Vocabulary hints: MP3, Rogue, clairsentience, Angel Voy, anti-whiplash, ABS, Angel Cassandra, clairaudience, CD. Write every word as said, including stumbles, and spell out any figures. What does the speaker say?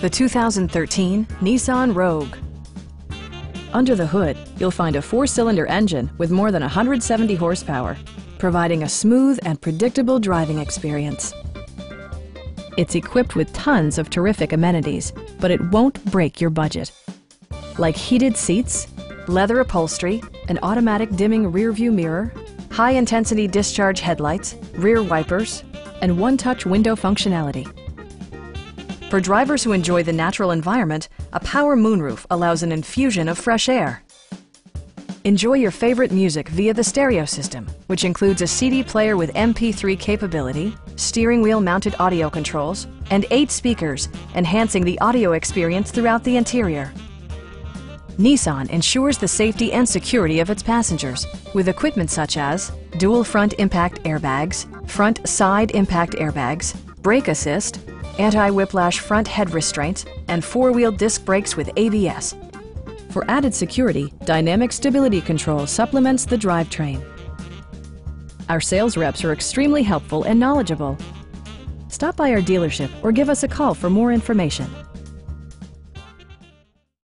The two thousand thirteen Nissan Rogue. Under the hood, you'll find a four-cylinder engine with more than one hundred seventy horsepower, providing a smooth and predictable driving experience. It's equipped with tons of terrific amenities, but it won't break your budget. Like heated seats, leather upholstery, an automatic dimming rearview mirror, high-intensity discharge headlights, rear wipers, and one-touch window functionality. For drivers who enjoy the natural environment, a power moonroof allows an infusion of fresh air. Enjoy your favorite music via the stereo system, which includes a C D player with M P three capability, steering wheel-mounted audio controls, and eight speakers, enhancing the audio experience throughout the interior. Nissan ensures the safety and security of its passengers with equipment such as dual front impact airbags, front side impact airbags, brake assist, anti-whiplash front head restraints, and four-wheel disc brakes with A B S. For added security, dynamic stability control supplements the drivetrain. Our sales reps are extremely helpful and knowledgeable. Stop by our dealership or give us a call for more information.